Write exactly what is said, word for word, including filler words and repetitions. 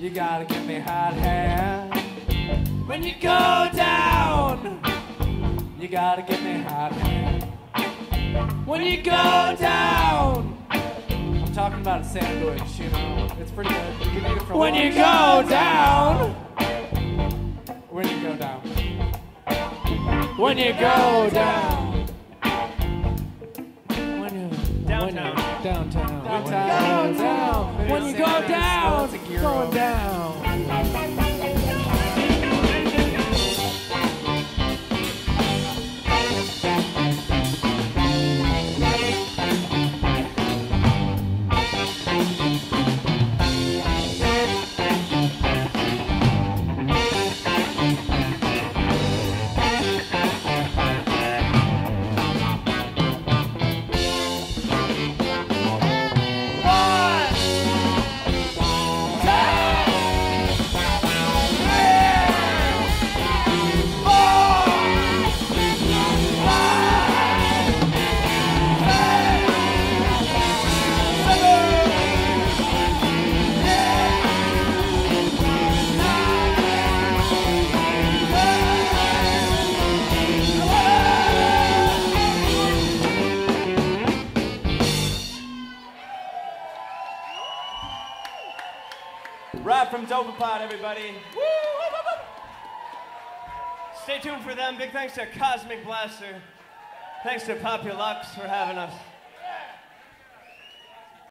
You gotta give me hot hair when you go down. You gotta give me hot hair when you go down. I'm talking about a sandwich, you know. It's pretty good. You can eat it for when you go down. When you go down. When you go down. When you downtown. Downtown. Downtown. Downtown. Downtown. When you go down, it's going down. Rob from Dopapod, everybody. Woo! Stay tuned for them. Big thanks to Cosmic Blaster. Thanks to Populux for having us.